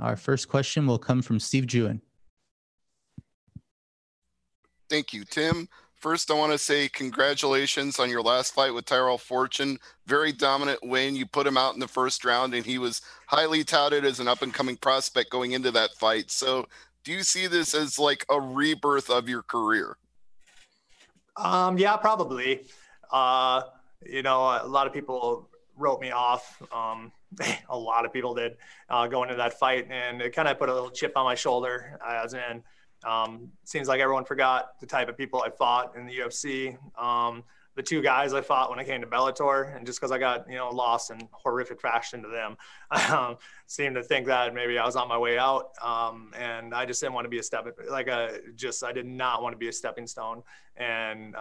Our first question will come from Steve Jewin. Thank you, Tim. First, I want to say congratulations on your last fight with Tyrell Fortune. Very dominant win. You put him out in the first round, and he was highly touted as an up-and-coming prospect going into that fight. So do you see this as like a rebirth of your career? Yeah, probably. You know, a lot of people wrote me off. A lot of people did go into that fight, and it kind of put a little chip on my shoulder as in, seems like everyone forgot the type of people I fought in the UFC. The two guys I fought when I came to Bellator, and just cause I got, you know, lost in horrific fashion to them, seemed to think that maybe I was on my way out. And I just didn't want to be a step, like I did not want to be a stepping stone. And,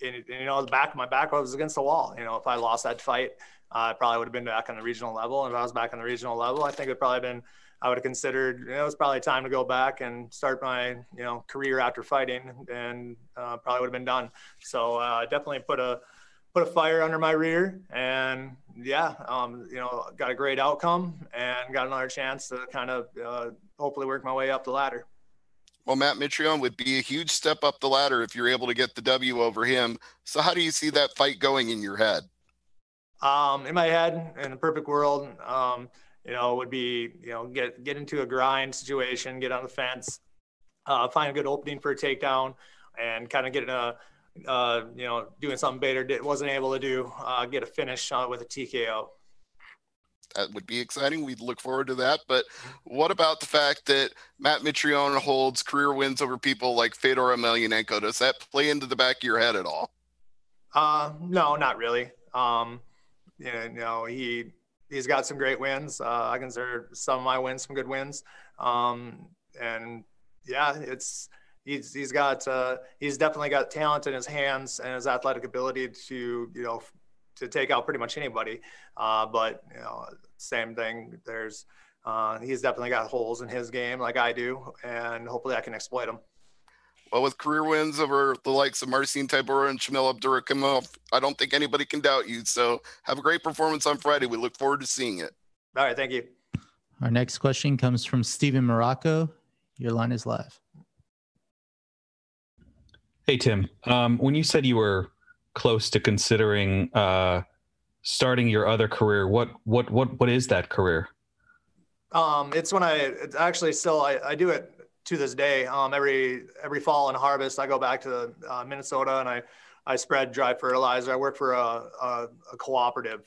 you know, my back was against the wall. You know, if I lost that fight, I probably would have been back on the regional level. And if I was back on the regional level, I think it'd probably been, I would have considered, it was probably time to go back and start my, career after fighting, and probably would have been done. So definitely put a fire under my rear, and yeah, got a great outcome and got another chance to kind of hopefully work my way up the ladder. Well, Matt Mitrione would be a huge step up the ladder if you're able to get the W over him. So how do you see that fight going in your head? In my head, in a perfect world, would be, get into a grind situation, get on the fence, find a good opening for a takedown, and kind of get doing something Bader wasn't able to do, get a finish with a TKO. That would be exciting. We'd look forward to that. But what about the fact that Matt Mitrione holds career wins over people like Fedor Emelianenko? Does that play into the back of your head at all? No, not really. He's got some great wins. I consider some of my wins some good wins. And yeah, he's definitely got talent in his hands and his athletic ability to take out pretty much anybody. But same thing. He's definitely got holes in his game like I do, and hopefully I can exploit them. Well, with career wins over the likes of Marcin Tybura and Shamil Abdurakimov, I don't think anybody can doubt you. So have a great performance on Friday. We look forward to seeing it. All right. Thank you. Our next question comes from Steven Morocco. Your line is live. Hey, Tim. When you said you were close to considering starting your other career, what is that career? I do it to this day. Every fall and harvest, I go back to Minnesota, and I spread dry fertilizer. I work for a cooperative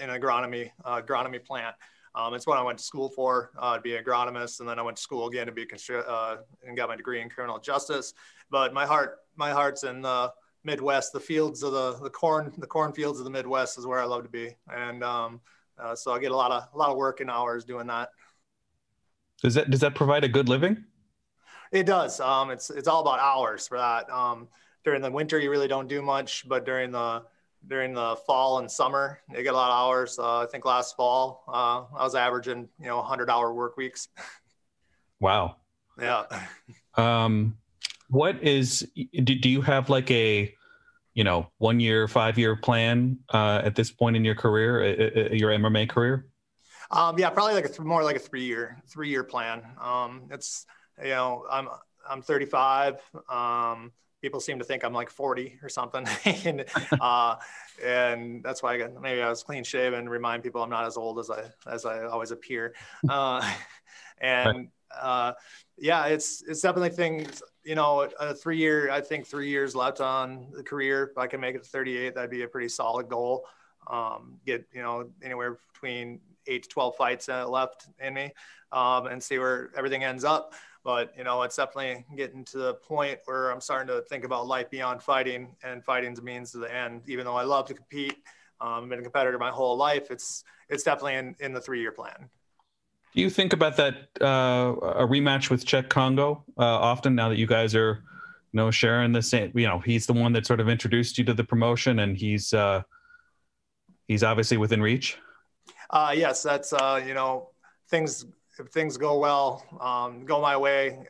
in agronomy plant. It's what I went to school for, to be an agronomist, and then I went to school again to be and got my degree in criminal justice. But my heart's in the Midwest, the fields of the cornfields of the Midwest is where I love to be, and so I get a lot of working hours doing that. Does that provide a good living? It does. It's all about hours for that. During the winter, you really don't do much, but during the fall and summer, you get a lot of hours. I think last fall, I was averaging, 100-hour work weeks. Wow. Yeah. Do you have like a, 1 year, 5-year plan, at this point in your career, your MMA career? Yeah, probably more like a three-year plan. I'm 35. People seem to think I'm like 40 or something. And that's why maybe I was clean shaven, remind people I'm not as old as I always appear. It's definitely things, I think 3 years left on the career. If I can make it to 38, that'd be a pretty solid goal. Get, anywhere between 8 to 12 fights left in me, and see where everything ends up. But, it's definitely getting to the point where I'm starting to think about life beyond fighting, and fighting's means to the end. Even though I love to compete, I've been a competitor my whole life, it's definitely in the 3-year plan. Do you think about that, a rematch with Cheick Kongo often, now that you guys are, sharing the same, he's the one that sort of introduced you to the promotion, and he's obviously within reach? Yes, that's, if things go well, go my way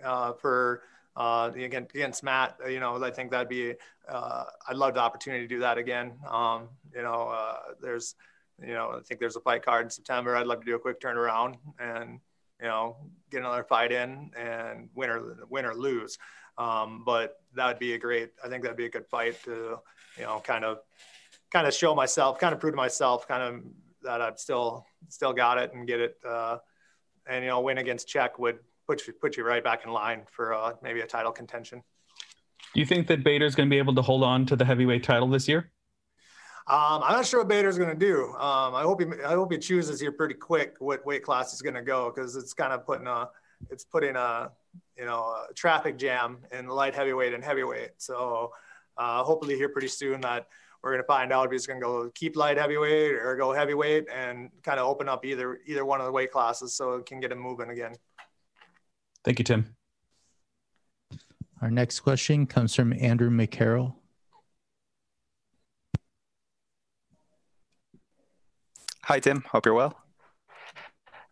against Matt, I think that'd be, I'd love the opportunity to do that again. I think there's a fight card in September. I'd love to do a quick turnaround, and you know, get another fight in and win or lose. But that would be a great, I think that'd be a good fight to, you know, kind of show myself, kind of prove to myself, kind of that I've still got it and get it. And, you know, win against Cheick would put you right back in line for maybe a title contention. Do you think that Bader's going to be able to hold on to the heavyweight title this year? I'm not sure what Bader's going to do. I hope he chooses here pretty quick what weight class he's going to go, because it's kind of putting a you know, a traffic jam in light heavyweight and heavyweight. So hopefully here pretty soon that we're going to find out if he's going to go keep light heavyweight or go heavyweight and kind of open up either one of the weight classes so it can get him moving again. Thank you, Tim. Our next question comes from Andrew McCarroll. Hi, Tim. Hope you're well.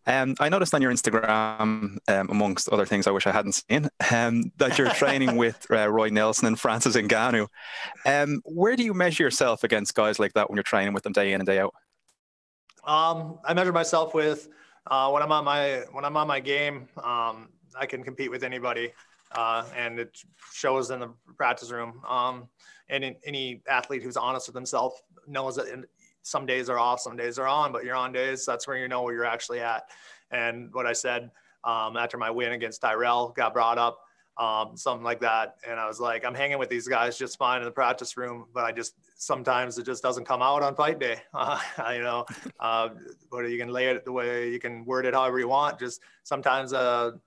I noticed on your Instagram, amongst other things I wish I hadn't seen, that you're training with Roy Nelson and Francis Ngannou. Where do you measure yourself against guys like that when you're training with them day in and day out? I measure myself with when I'm on my game. I can compete with anybody, and it shows in the practice room. And any athlete who's honest with himself knows that. Some days are off, some days are on, but you're on days, that's where you know where you're actually at. And what I said after my win against Tyrell got brought up, something like that. And I was like, I'm hanging with these guys just fine in the practice room, but sometimes it just doesn't come out on fight day. You know, but you can lay it the way, you can word it however you want. Just sometimes the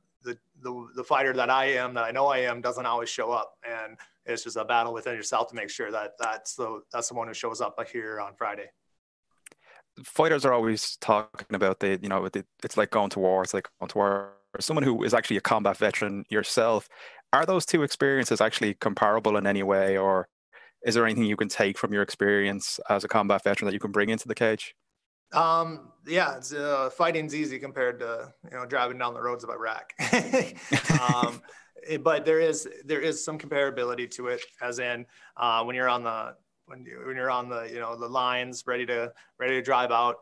fighter that I know I am doesn't always show up. And it's just a battle within yourself to make sure that that's the one who shows up here on Friday. Fighters are always talking about it's like going to war. It's like going to war. Someone who is actually a combat veteran yourself, are those two experiences actually comparable in any way, or is there anything you can take from your experience as a combat veteran that you can bring into the cage? Yeah, it's, fighting's easy compared to driving down the roads of Iraq. But there is some comparability to it, as in when you're on the the lines, ready to drive out,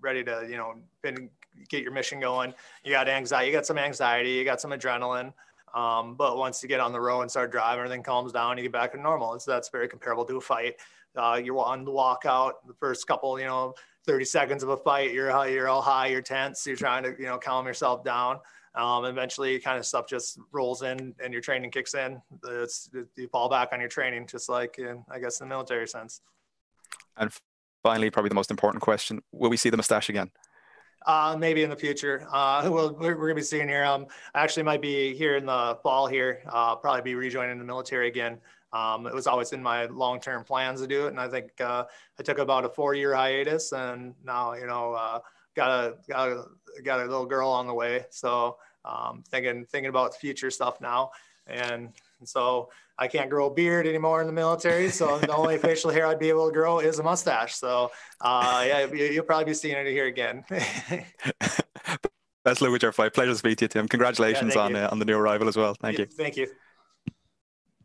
ready to get your mission going. You got anxiety, you got some anxiety, you got some adrenaline. But once you get on the road and start driving, everything calms down. You get back to normal. So that's very comparable to a fight. You're on the walkout, the first couple 30 seconds of a fight, you're all high, you're tense, you're trying to calm yourself down. Eventually kind of stuff just rolls in and your training kicks in. You fall back on your training, just like in, I guess, in the military sense. And finally, probably the most important question, will we see the mustache again? Maybe in the future. We're going to be seeing here. I actually might be here in the fall here, probably be rejoining the military again. It was always in my long-term plans to do it. And I think I took about a 4-year hiatus, and now, got a little girl on the way. So thinking about future stuff now. And so I can't grow a beard anymore in the military. So the only facial hair I'd be able to grow is a mustache. So yeah, you'll probably be seeing it here again. Best luck with your fight. Pleasure to speak to you, Tim. Congratulations on the new arrival as well. Thank you. Thank you.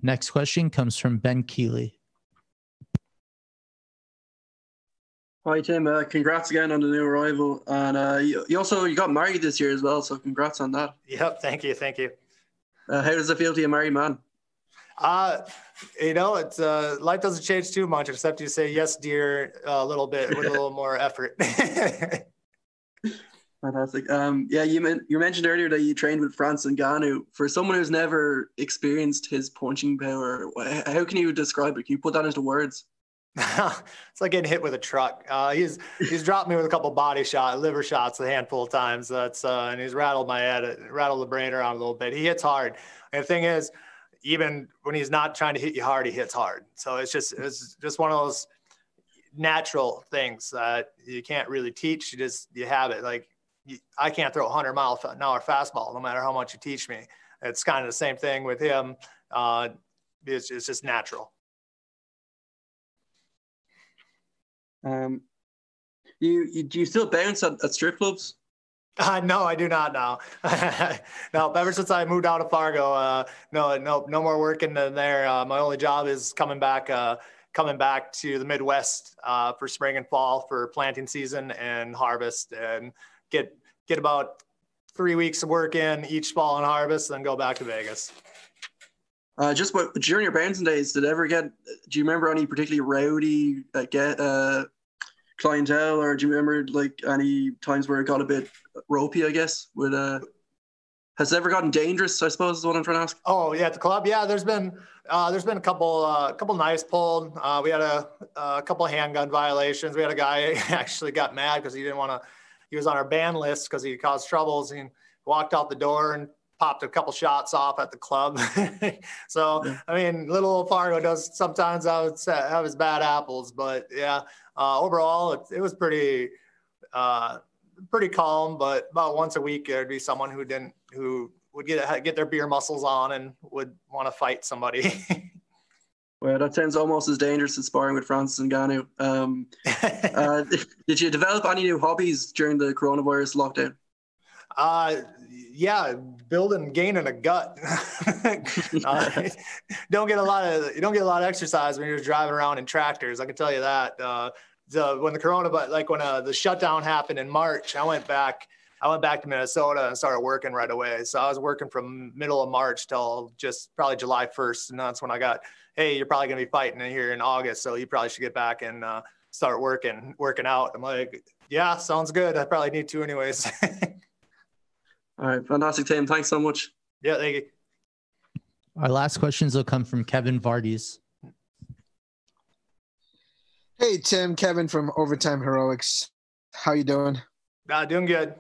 Next question comes from Ben Keeley. Hi, Tim. Congrats again on the new arrival. And you got married this year as well, so congrats on that. Yep, thank you. How does it feel to be a married man? It's life doesn't change too much, except you say, yes, dear, a little bit with a little more effort. Fantastic. Yeah, you mentioned earlier that you trained with Francis Ngannou. For someone who's never experienced his punching power, how can you describe it? Can you put that into words? It's like getting hit with a truck. He's dropped me with a couple body shots, liver shots a handful of times. That's and he's rattled my head, rattled the brain around a little bit. He hits hard. And the thing is, even when he's not trying to hit you hard, he hits hard. So it's just one of those natural things that you can't really teach. You have it. Like I can't throw a 100-mile-an-hour fastball no matter how much you teach me. It's kind of the same thing with him. It's just natural. Do you still bounce at strip clubs? No, I do not now. No, ever since I moved out of Fargo, no more working there. My only job is coming back to the Midwest for spring and fall for planting season and harvest, and get about 3 weeks of work in, each ball and harvest, then go back to Vegas. Just what during your Branson days, do you remember any particularly rowdy clientele, or do you remember like any times where it got a bit ropey, I guess, with has it ever gotten dangerous, I suppose, is what I'm trying to ask? Oh yeah, at the club, yeah. There's been a couple knives pulled. We had a couple handgun violations. We had a guy actually got mad because he was on our ban list because he caused troubles, and walked out the door and popped a couple shots off at the club. So, yeah. I mean, little old Fargo does sometimes have his bad apples, but yeah, overall it was pretty calm, but about once a week there'd be someone who would get their beer muscles on and would want to fight somebody. Well, that sounds almost as dangerous as sparring with Francis Ngannou. Did you develop any new hobbies during the coronavirus lockdown? Yeah, gaining a gut. You don't get a lot of exercise when you're just driving around in tractors, I can tell you that. When the shutdown happened in March, I went back to Minnesota and started working right away. So I was working from middle of March till just probably July 1st. And that's when I got, hey, you're probably going to be fighting here in August, so you probably should get back and start working out. I'm like, yeah, sounds good. I probably need to anyways. All right. Fantastic, Tim. Thanks so much. Yeah, thank you. Our last questions will come from Kevin Vardes. Hey, Tim. Kevin from Overtime Heroics. How you doing? Doing good.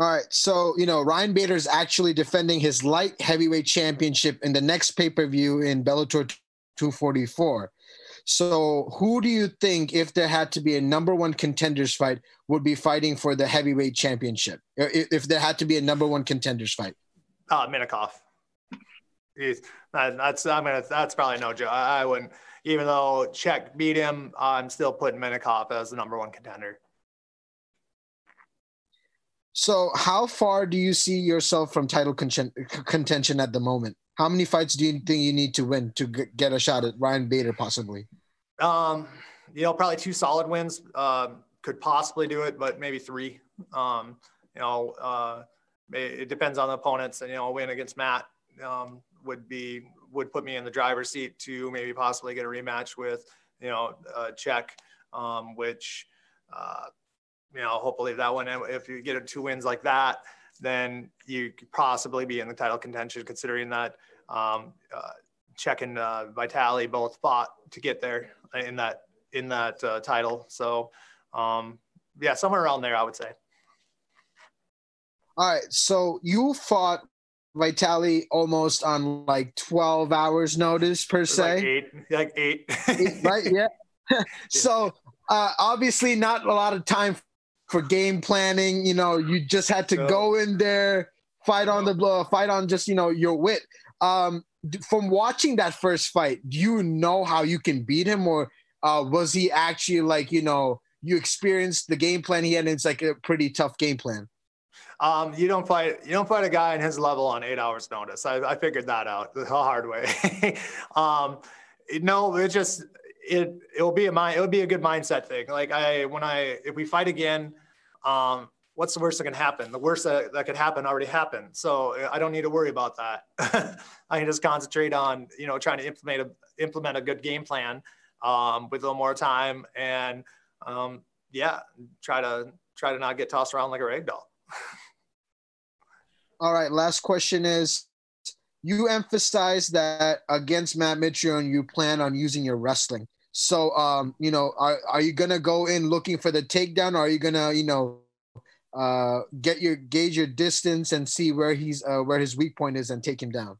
All right, so, Ryan Bader is actually defending his light heavyweight championship in the next pay-per-view in Bellator 244. So who do you think, if there had to be a number one contenders fight, would be fighting for the heavyweight championship? If there had to be a number one contenders fight? Minikov. That's probably no joke. I wouldn't. Even though Cheick beat him, I'm still putting Minikov as the number one contender. So how far do you see yourself from title contention at the moment? How many fights do you think you need to win to get a shot at Ryan Bader possibly? Probably 2 solid wins could possibly do it, but maybe 3. It depends on the opponents, and a win against Matt would put me in the driver's seat to maybe possibly get a rematch with Cheick, which hopefully that one, if you get 2 wins like that, then you could possibly be in the title contention, considering that Cheick and Vitali both fought to get there in that title. So yeah, somewhere around there, I would say. All right. So you fought Vitali almost on like 12 hours notice per se. Like eight. Eight, right? Yeah. So obviously not a lot of time for game planning, you just had to go in there, fight on your wit. From watching that first fight, do you know how you can beat him, or was he actually like, you experienced the game plan he had, and it's like a pretty tough game plan? You don't fight a guy in his level on 8 hours notice. I figured that out the hard way. It would be a good mindset thing. Like if we fight again, what's the worst that can happen? The worst that could happen already happened. So I don't need to worry about that. I can just concentrate on, trying to implement a good game plan, with a little more time, and, try to not get tossed around like a rag doll. All right. Last question is, you emphasize that against Matt Mitrione, you plan on using your wrestling. So, are you going to go in looking for the takedown, or are you going to, gauge your distance and see where where his weak point is and take him down?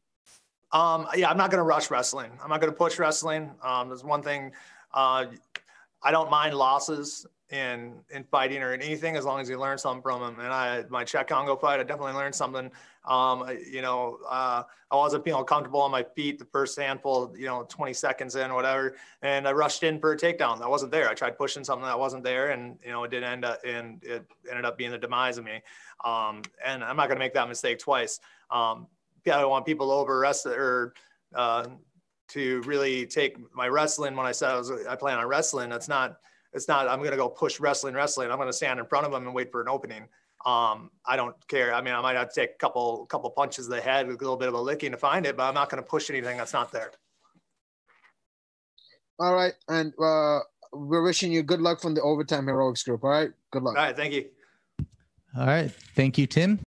I'm not going to rush wrestling. I'm not going to push wrestling. There's one thing, I don't mind losses in fighting or in anything, as long as you learn something from them. And my Cheick Kongo fight, I definitely learned something. I wasn't feeling comfortable on my feet the first handful, 20 seconds in, whatever. And I rushed in for a takedown that wasn't there. I tried pushing something that wasn't there, and, it didn't end up, and it ended up being the demise of me. And I'm not going to make that mistake twice. I don't want people to to really take my wrestling. When I said I plan on wrestling, that's not, I'm going to go push wrestling. I'm going to stand in front of them and wait for an opening. I don't care. I mean, I might have to take a couple punches to the head with a little bit of a licking to find it, but I'm not going to push anything that's not there. All right. And we're wishing you good luck from the Overtime Heroics group. All right. Good luck. All right. Thank you. All right. Thank you, Tim.